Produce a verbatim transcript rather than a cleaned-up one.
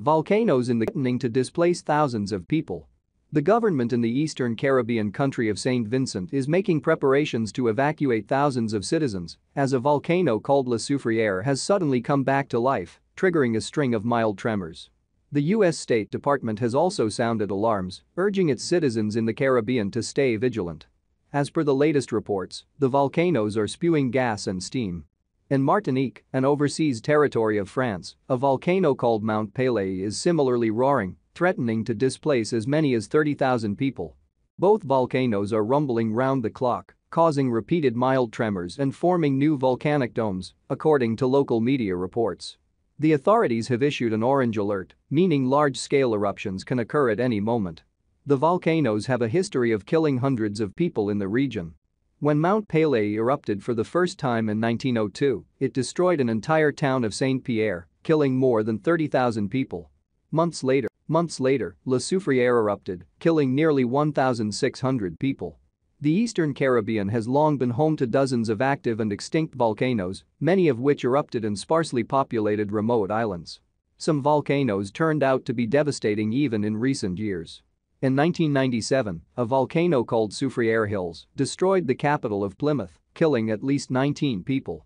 Volcanoes in the continent to displace thousands of people. The government in the eastern Caribbean country of Saint Vincent is making preparations to evacuate thousands of citizens as a volcano called La Soufrière has suddenly come back to life, triggering a string of mild tremors. The U S State Department has also sounded alarms, urging its citizens in the Caribbean to stay vigilant. As per the latest reports, the volcanoes are spewing gas and steam. In Martinique, an overseas territory of France, a volcano called Mount Pelée is similarly roaring, threatening to displace as many as thirty thousand people. Both volcanoes are rumbling round the clock, causing repeated mild tremors and forming new volcanic domes, according to local media reports. The authorities have issued an orange alert, meaning large-scale eruptions can occur at any moment. The volcanoes have a history of killing hundreds of people in the region. When Mount Pelée erupted for the first time in nineteen oh two, it destroyed an entire town of Saint-Pierre, killing more than thirty thousand people. Months later, months later, La Soufrière erupted, killing nearly one thousand six hundred people. The Eastern Caribbean has long been home to dozens of active and extinct volcanoes, many of which erupted in sparsely populated remote islands. Some volcanoes turned out to be devastating even in recent years. In nineteen ninety-seven, a volcano called Soufrière Hills destroyed the capital of Plymouth, killing at least nineteen people.